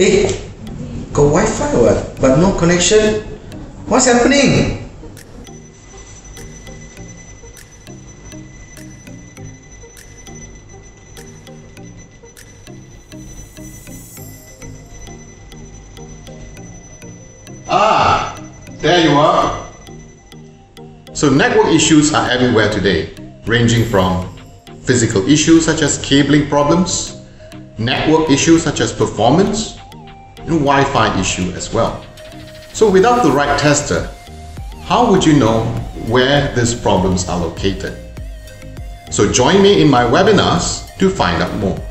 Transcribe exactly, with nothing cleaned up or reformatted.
Eh, got Wi-Fi what? But no connection? What's happening? Ah, there you are. So network issues are everywhere today, ranging from physical issues such as cabling problems, network issues such as performance, and Wi-Fi issue as well. So without the right tester, how would you know where these problems are located? So join me in my webinars to find out more.